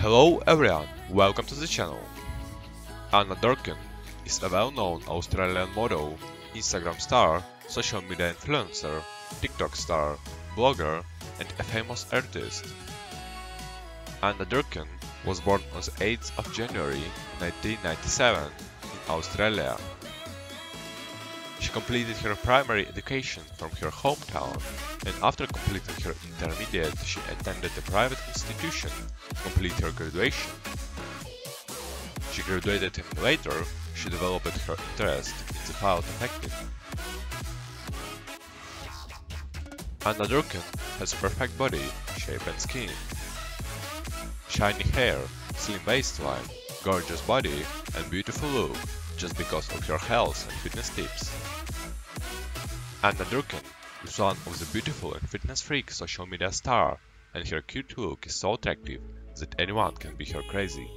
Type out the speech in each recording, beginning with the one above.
Hello everyone, welcome to the channel. Anna Durkin is a well-known Australian model, Instagram star, social media influencer, TikTok star, blogger and a famous artist. Anna Durkin was born on the 8th of January 1997 in Australia. She completed her primary education from her hometown, and after completing her intermediate she attended a private institution to complete her graduation. She graduated and later she developed her interest in the field of acting. Anna Durkin has a perfect body, shape and skin. Shiny hair, slim waistline, gorgeous body and beautiful look, just because of her health and fitness tips. Anna Durkin is one of the beautiful and fitness freak social media star, and her cute look is so attractive that anyone can be her crazy.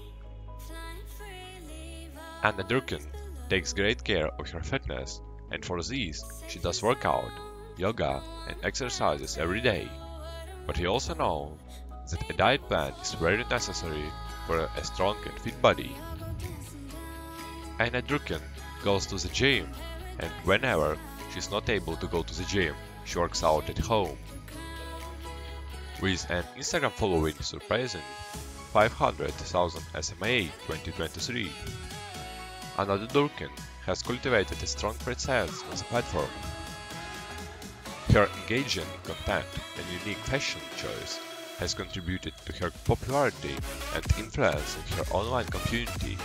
Anna Durkin takes great care of her fitness, and for this she does workout, yoga and exercises every day. But he also knows that a diet plan is very necessary for a strong and fit body. Anna Durkin goes to the gym, and whenever she's not able to go to the gym, she works out at home. With an Instagram following surprising 500,000 SMA 2023, Anna Durkin has cultivated a strong presence on the platform. Her engaging content and unique fashion choice has contributed to her popularity and influence in her online community.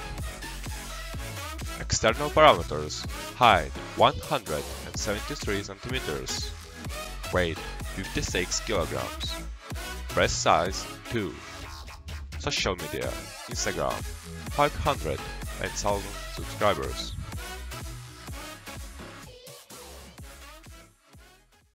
External parameters: height 173 cm, weight 56 kg, breast size 2, social media Instagram 500,000 subscribers.